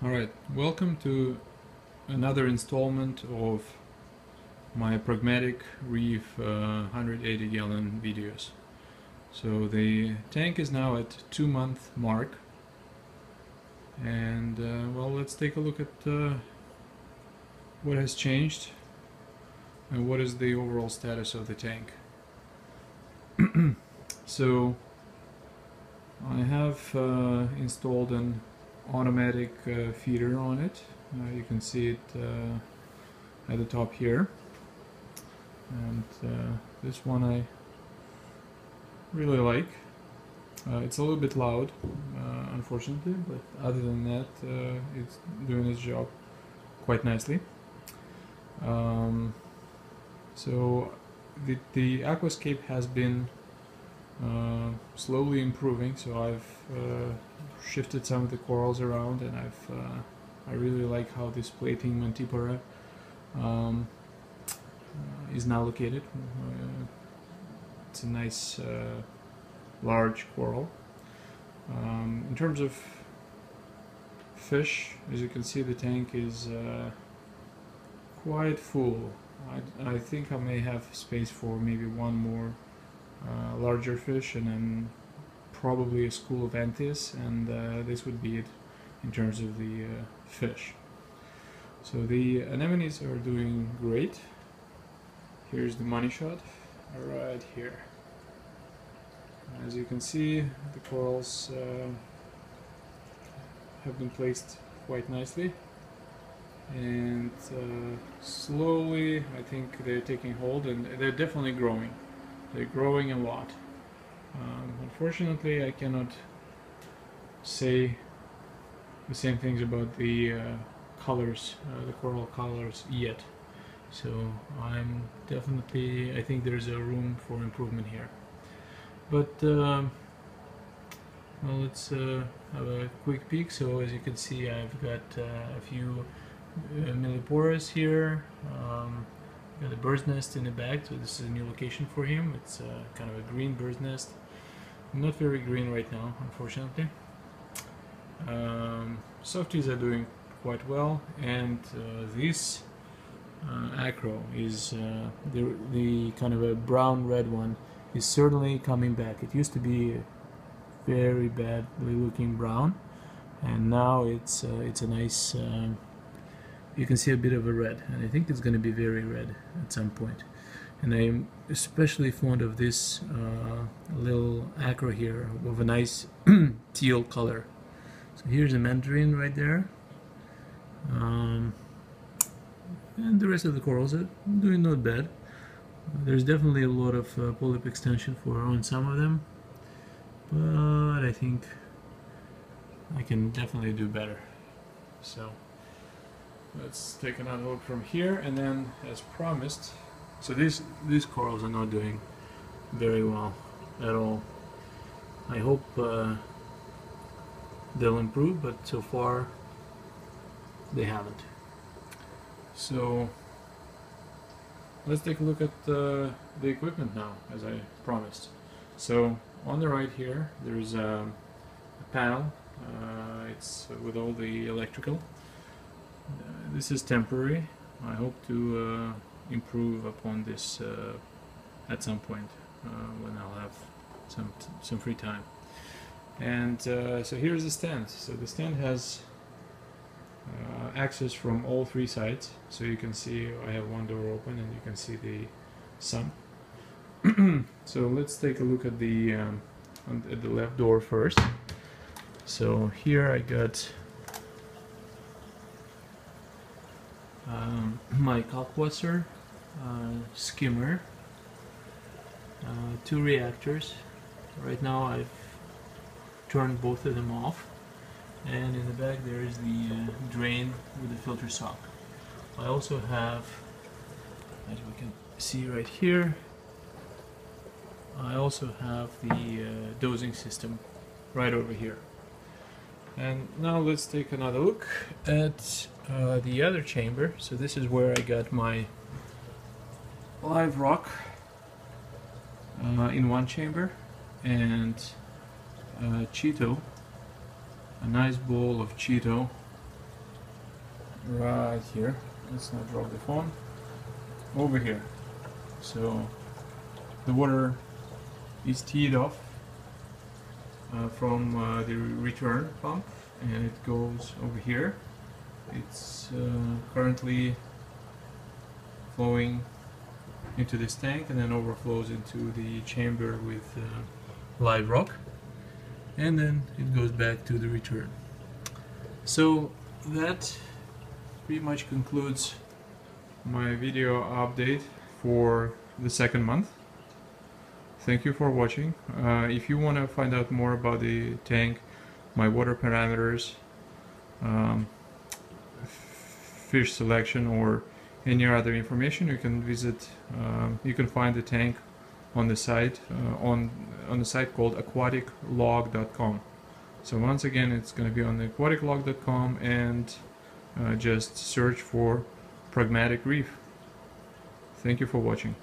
Alright, welcome to another installment of my Pragmatic Reef 180-gallon videos. So the tank is now at 2-month mark, and well, let's take a look at what has changed and what is the overall status of the tank. So I have installed an automatic feeder on it. You can see it at the top here, and this one I really like. It's a little bit loud, unfortunately, but other than that it's doing its job quite nicely. So the aquascape has been slowly improving, so I've shifted some of the corals around, and I really like how this plating mantipora is now located. It's a nice large coral. In terms of fish, as you can see, the tank is quite full. I think I may have space for maybe one more larger fish, and then probably a school of antheas, and this would be it in terms of the fish. So the anemones are doing great. Here's the money shot right here. As you can see, the corals have been placed quite nicely, and slowly I think they're taking hold, and they're definitely growing. They're growing a lot. Unfortunately, I cannot say the same things about the colors, the coral colors, yet. So I'm definitely, I think there's a room for improvement here. But well, let's have a quick peek. So as you can see, I've got a few milliporas here. The bird's nest in the bag, so this is a new location for him. It's kind of a green bird's nest, not very green right now, unfortunately. Softies are doing quite well, and this acro is the kind of a brown red one is certainly coming back. It used to be very badly looking brown, and now it's a nice. You can see a bit of a red, and I think it's going to be very red at some point. And I'm especially fond of this little acro here with a nice teal color. So here's a mandarin right there, and the rest of the corals are doing not bad. There's definitely a lot of polyp extension on some of them, but I think I can definitely do better. So let's take another look from here, and then, as promised, so these corals are not doing very well at all. I hope they'll improve, but so far they haven't. So let's take a look at the equipment now, as I promised. So on the right here there's a panel. It's with all the electrical. This is temporary. I hope to improve upon this at some point when I'll have some free time. And so here's the stand. So the stand has access from all three sides. So you can see I have one door open, and you can see the sun. So let's take a look at the at the left door first. So here I got my kalkwasser skimmer, 2 reactors. Right now I've turned both of them off, and in the back there is the drain with the filter sock. I also have, as we can see right here, I also have the dosing system right over here. And now let's take another look at the other chamber. So this is where I got my live rock in one chamber, and Cheeto, a nice bowl of Cheeto right here. Let's not drop the phone. Over here. So the water is teed off from the return pump, and it goes over here. It's currently flowing into this tank and then overflows into the chamber with live rock, and then it goes back to the return. So that pretty much concludes my video update for the second month. Thank you for watching. If you want to find out more about the tank, my water parameters, fish selection, or any other information, you can visit. You can find the tank on the site on the site called aquaticlog.com. So once again, it's going to be on the aquaticlog.com, and just search for Pragmatic Reef. Thank you for watching.